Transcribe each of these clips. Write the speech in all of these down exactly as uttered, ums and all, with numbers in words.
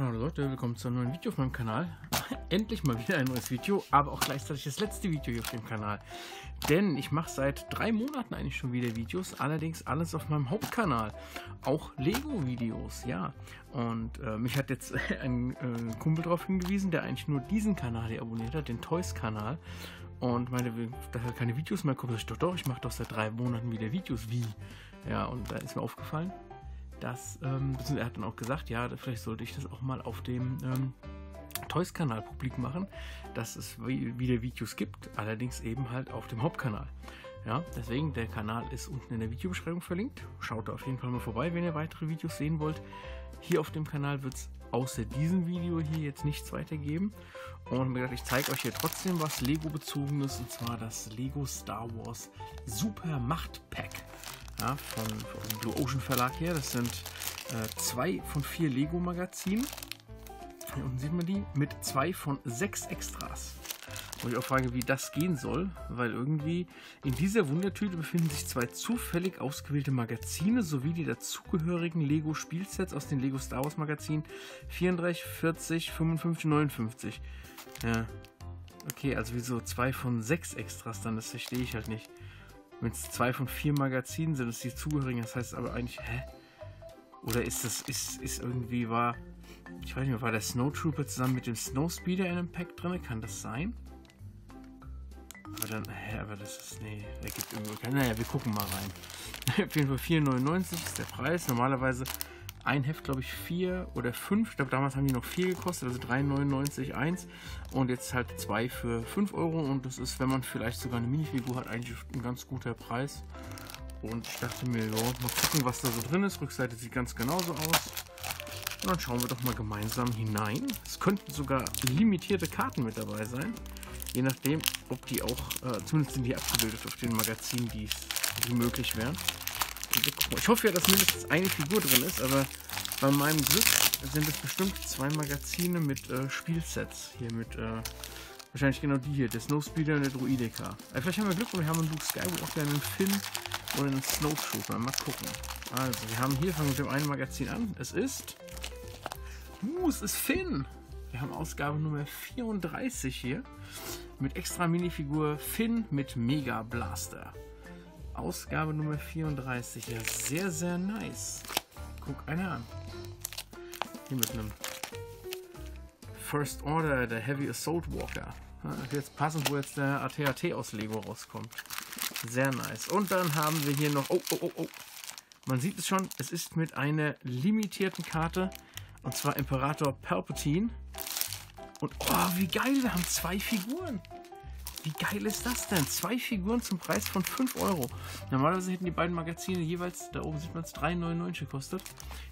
Hallo Leute, willkommen zu einem neuen Video auf meinem Kanal. Endlich mal wieder ein neues Video, aber auch gleichzeitig das letzte Video hier auf dem Kanal. Denn ich mache seit drei Monaten eigentlich schon wieder Videos, allerdings alles auf meinem Hauptkanal. Auch Lego-Videos, ja. Und äh, mich hat jetzt ein äh, Kumpel darauf hingewiesen, der eigentlich nur diesen Kanal hier abonniert hat, den Toys-Kanal. Und meine, dass er keine Videos mehr kommt, ich doch, doch, ich mache doch seit drei Monaten wieder Videos, wie? Ja, und da ist mir aufgefallen, dass, ähm, er hat dann auch gesagt, ja, vielleicht sollte ich das auch mal auf dem ähm, Toys-Kanal publik machen, dass es wieder Videos gibt, allerdings eben halt auf dem Hauptkanal. Ja, deswegen, der Kanal ist unten in der Videobeschreibung verlinkt. Schaut da auf jeden Fall mal vorbei, wenn ihr weitere Videos sehen wollt. Hier auf dem Kanal wird es außer diesem Video hier jetzt nichts weitergeben. Und wie gesagt, ich zeige euch hier trotzdem was Lego-bezogenes, und zwar das Lego Star Wars Super Macht Pack. Ja, von, von Blue Ocean Verlag her. Das sind äh, zwei von vier Lego Magazinen. Hier unten sieht man die. Mit zwei von sechs Extras. Wo ich auch frage, wie das gehen soll. Weil irgendwie in dieser Wundertüte befinden sich zwei zufällig ausgewählte Magazine sowie die dazugehörigen Lego Spielsets aus den Lego Star Wars Magazinen vierunddreißig, vierzig, fünfundfünfzig, neunundfünfzig. Ja. Okay, also wieso zwei von sechs Extras dann? Das verstehe ich halt nicht. Wenn es zwei von vier Magazinen sind, ist die zugehörigen, das heißt aber eigentlich, hä? Oder ist das, ist, ist irgendwie, war, ich weiß nicht mehr, war der Snowtrooper zusammen mit dem Snowspeeder in einem Pack drin? Kann das sein? Aber dann, hä, aber das ist, nee, der gibt irgendwo keinen, naja, wir gucken mal rein. Auf jeden Fall vier neunundneunzig ist der Preis, normalerweise ein Heft, glaube ich, vier oder fünf, ich glaube, damals haben die noch vier gekostet, also drei neunundneunzig eins, und jetzt halt zwei für fünf Euro, und das ist, wenn man vielleicht sogar eine Minifigur hat, eigentlich ein ganz guter Preis. Und ich dachte mir, ja, mal gucken, was da so drin ist. Rückseite sieht ganz genauso aus, und dann schauen wir doch mal gemeinsam hinein. Es könnten sogar limitierte Karten mit dabei sein, je nachdem, ob die auch, äh, zumindest sind die abgebildet auf den Magazinen, die, die möglich wären. Ich hoffe ja, dass mindestens eine Figur drin ist, aber bei meinem Glück sind es bestimmt zwei Magazine mit äh, Spielsets. Hier mit, äh, wahrscheinlich genau die hier, der Snowspeeder und der Droideka. Äh, vielleicht haben wir Glück und wir haben einen Luke Skywalker, einen Finn oder einen Snowtrooper. Mal gucken. Also, wir haben hier, fangen wir mit dem einen Magazin an. Es ist... Uh, es ist Finn! Wir haben Ausgabe Nummer vierunddreißig hier. Mit extra Minifigur Finn mit Mega Blaster. Ausgabe Nummer vierunddreißig. Ja, sehr, sehr nice. Guck einer an. Hier mit einem First Order, der Heavy Assault Walker. Ja, jetzt passend, wo jetzt der A T A T aus Lego rauskommt. Sehr nice. Und dann haben wir hier noch... Oh, oh, oh, oh. Man sieht es schon, es ist mit einer limitierten Karte. Und zwar Imperator Palpatine. Und oh, wie geil, wir haben zwei Figuren. Wie geil ist das denn? Zwei Figuren zum Preis von fünf Euro. Normalerweise hätten die beiden Magazine jeweils, da oben sieht man es, drei neunundneunzig gekostet.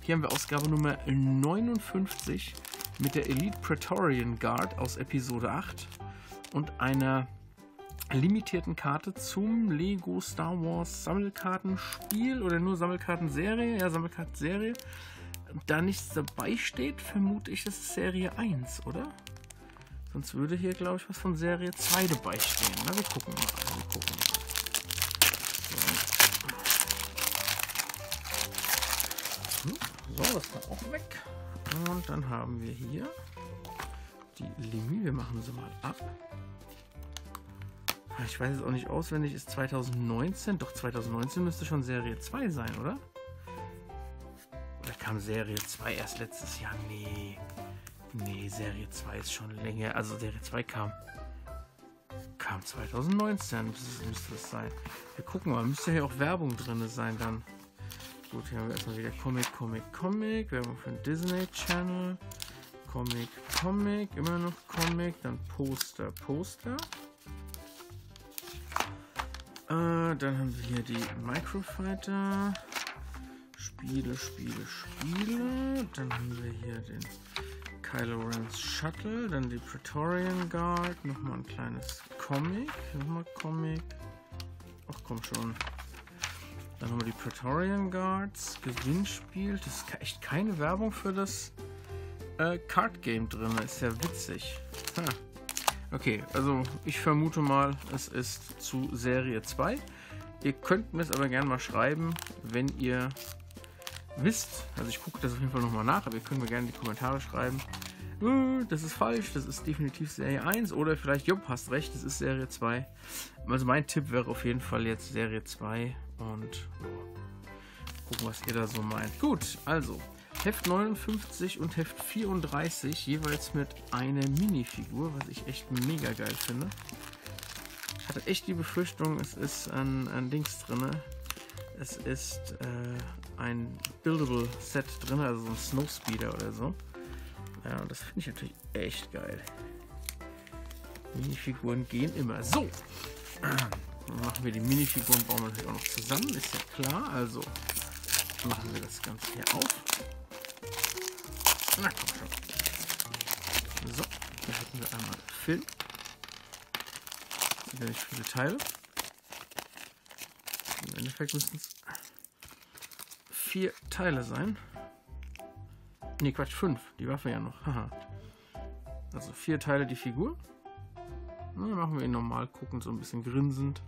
Hier haben wir Ausgabe Nummer neunundfünfzig mit der Elite Praetorian Guard aus Episode acht und einer limitierten Karte zum Lego Star Wars Sammelkartenspiel oder nur Sammelkartenserie. Ja, Sammelkartenserie. Da nichts dabei steht, vermute ich, das ist Serie eins, oder? Sonst würde hier, glaube ich, was von Serie zwei dabei stehen. Na, wir gucken mal. Wir gucken mal. So. So, das war auch weg. Und dann haben wir hier die Limi. Wir machen sie mal ab. Ich weiß es auch nicht auswendig. Ist zweitausendneunzehn? Doch, zweitausendneunzehn müsste schon Serie zwei sein, oder? Oder kam Serie zwei erst letztes Jahr? Nee. Nee, Serie zwei ist schon länger. Also Serie zwei kam, kam zwanzig neunzehn, müsste es sein. Wir gucken mal, müsste ja auch Werbung drin sein dann. Gut, hier haben wir erstmal wieder Comic, Comic, Comic. Werbung für den Disney Channel. Comic, Comic, immer noch Comic. Dann Poster, Poster. Äh, dann haben wir hier die Microfighter. Spiele, Spiele, Spiele. Dann haben wir hier den... Kylo Ren's Shuttle, dann die Praetorian Guard, nochmal ein kleines Comic, nochmal Comic, ach komm schon, dann haben wir die Praetorian Guards, Gewinnspiel, das ist echt keine Werbung für das äh, Card Game drin, ist ja witzig. Ha. Okay, also ich vermute mal, es ist zu Serie zwei, ihr könnt mir es aber gerne mal schreiben, wenn ihr wisst, also ich gucke das auf jeden Fall nochmal nach, aber ihr könnt mir gerne in die Kommentare schreiben, das ist falsch, das ist definitiv Serie eins oder vielleicht, jo, hast recht, das ist Serie zwei. Also mein Tipp wäre auf jeden Fall jetzt Serie zwei und oh, gucken, was ihr da so meint. Gut, also Heft neunundfünfzig und Heft vierunddreißig, jeweils mit einer Minifigur, was ich echt mega geil finde. Ich hatte echt die Befürchtung, es ist ein, ein Dings drin. Es ist äh, ein Buildable Set drin, also so ein Snowspeeder oder so. Ja, und das finde ich natürlich echt geil. Minifiguren gehen immer. So, dann machen wir die Minifiguren, bauen wir natürlich auch noch zusammen, ist ja klar. Also machen wir das Ganze hier auf. Na komm schon. So, hier hatten wir einmal Film. Sind ja nicht viele Teile. Im Endeffekt müssen es vier Teile sein. Ne, Quatsch, fünf. Die Waffe ja noch. Haha. Also vier Teile die Figur. Dann machen wir ihn normal guckend, so ein bisschen grinsend.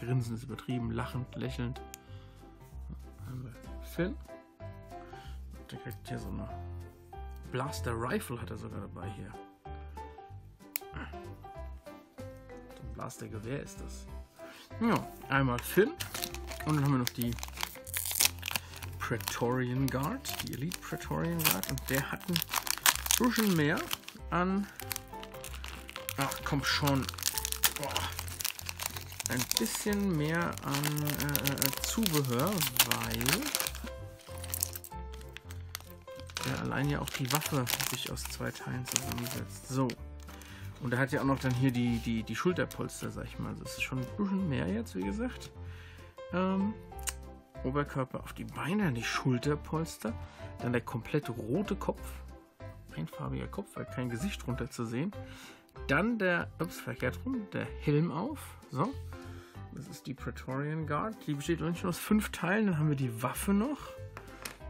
Grinsen ist übertrieben, lachend, lächelnd. Dann haben wir Finn. Der kriegt hier so eine Blaster Rifle, hat er sogar dabei hier. So ein Blaster Gewehr ist das. Ja, einmal Finn. Und dann haben wir noch die Praetorian Guard, die Elite Praetorian Guard, und der hat ein bisschen mehr an, ach komm schon, boah, ein bisschen mehr an äh, Zubehör, weil ja, allein ja auch die Waffe sich aus zwei Teilen zusammensetzt. So, und er hat ja auch noch dann hier die, die, die Schulterpolster, sag ich mal, das ist schon ein bisschen mehr jetzt, wie gesagt. Ähm, Oberkörper auf die Beine, die Schulterpolster, dann der komplett rote Kopf, einfarbiger Kopf, weil kein Gesicht runter zu sehen, dann der, ups, verkehrt rum, der Helm auf, so, das ist die Praetorian Guard, die besteht auch nicht nur aus fünf Teilen, dann haben wir die Waffe noch,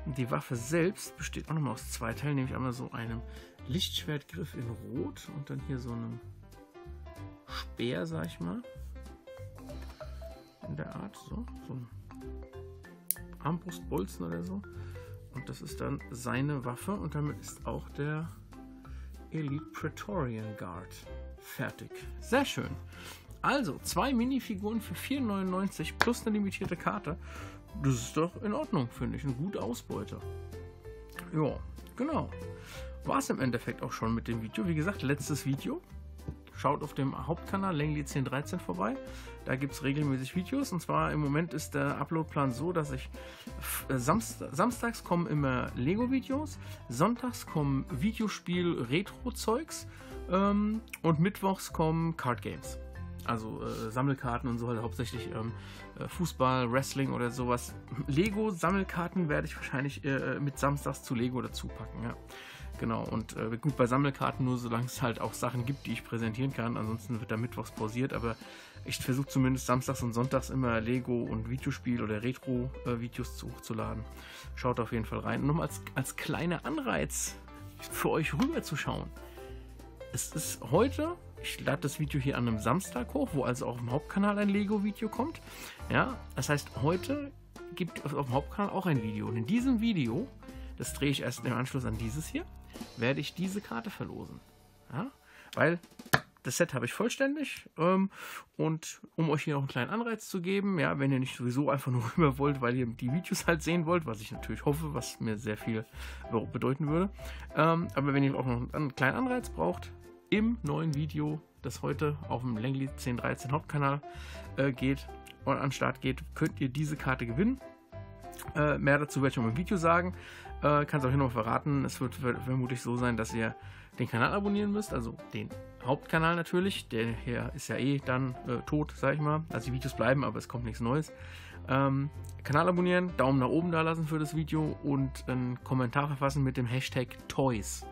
und die Waffe selbst besteht auch nochmal aus zwei Teilen, nämlich einmal so einem Lichtschwertgriff in Rot und dann hier so einem Speer, sag ich mal, in der Art, so, so ein Armbrustbolzen oder so, und das ist dann seine Waffe, und damit ist auch der Elite Praetorian Guard fertig. Sehr schön. Also zwei Minifiguren für vier neunundneunzig plus eine limitierte Karte. Das ist doch in Ordnung, finde ich. Eine gute Ausbeute. Ja, genau. War es im Endeffekt auch schon mit dem Video. Wie gesagt, letztes Video. Schaut auf dem Hauptkanal langly zehn dreizehn vorbei. Da gibt es regelmäßig Videos. Und zwar im Moment ist der Uploadplan so, dass ich Samst samstags kommen immer Lego-Videos, sonntags kommen Videospiel-Retro-Zeugs ähm, und mittwochs kommen Card Games. Also äh, Sammelkarten und so, halt hauptsächlich ähm, Fußball, Wrestling oder sowas. Lego-Sammelkarten werde ich wahrscheinlich äh, mit samstags zu Lego dazu packen, ja. Genau, und äh, gut, bei Sammelkarten nur, solange es halt auch Sachen gibt, die ich präsentieren kann. Ansonsten wird da mittwochs pausiert, aber ich versuche zumindest samstags und sonntags immer Lego und Videospiel oder Retro-Videos äh, hochzuladen. Schaut auf jeden Fall rein. Und nochmal als, als kleiner Anreiz für euch rüber zu schauen. Es ist heute, ich lade das Video hier an einem Samstag hoch, wo also auch im Hauptkanal ein Lego-Video kommt. Ja, das heißt, heute gibt es auf dem Hauptkanal auch ein Video. Und in diesem Video, das drehe ich erst im Anschluss an dieses hier, werde ich diese Karte verlosen. Ja? Weil das Set habe ich vollständig. Ähm, und um euch hier noch einen kleinen Anreiz zu geben, ja, wenn ihr nicht sowieso einfach nur rüber wollt, weil ihr die Videos halt sehen wollt, was ich natürlich hoffe, was mir sehr viel bedeuten würde. Ähm, aber wenn ihr auch noch einen kleinen Anreiz braucht, im neuen Video, das heute auf dem langly zehn dreizehn Hauptkanal äh, geht und an den Start geht, könnt ihr diese Karte gewinnen. Äh, mehr dazu werde ich noch im Video sagen. Äh, kann es auch hier noch verraten. Es wird vermutlich so sein, dass ihr den Kanal abonnieren müsst. Also den Hauptkanal natürlich. Der hier ist ja eh dann äh, tot, sag ich mal. Also die Videos bleiben, aber es kommt nichts Neues. Ähm, Kanal abonnieren, Daumen nach oben da lassen für das Video und einen Kommentar verfassen mit dem Hashtag Toys.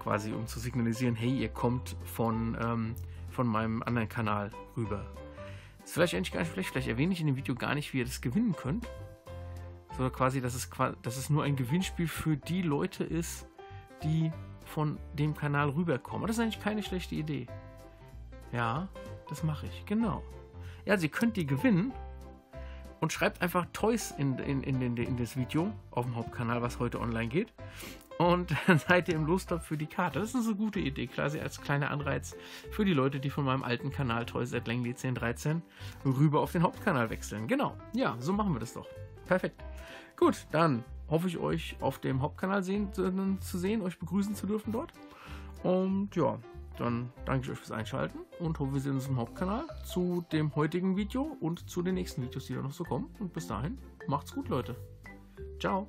Quasi, um zu signalisieren, hey, ihr kommt von, ähm, von meinem anderen Kanal rüber. Das ist vielleicht eigentlich gar nicht, vielleicht, vielleicht erwähne ich in dem Video gar nicht, wie ihr das gewinnen könnt. So quasi, dass es, dass es nur ein Gewinnspiel für die Leute ist, die von dem Kanal rüberkommen. Aber das ist eigentlich keine schlechte Idee. Ja, das mache ich, genau. Ja, also ihr könnt die gewinnen, und schreibt einfach Toys in, in, in, in, in das Video auf dem Hauptkanal, was heute online geht. Und dann seid ihr im Lostopf für die Karte. Das ist eine gute Idee, quasi als kleiner Anreiz für die Leute, die von meinem alten Kanal toys at langly zehn dreizehn rüber auf den Hauptkanal wechseln. Genau, ja, so machen wir das doch. Perfekt. Gut, dann hoffe ich, euch auf dem Hauptkanal sehen, zu, zu sehen, euch begrüßen zu dürfen dort. Und ja, dann danke ich euch fürs Einschalten und hoffe, wir sehen uns im Hauptkanal zu dem heutigen Video und zu den nächsten Videos, die da noch so kommen. Und bis dahin, macht's gut, Leute. Ciao.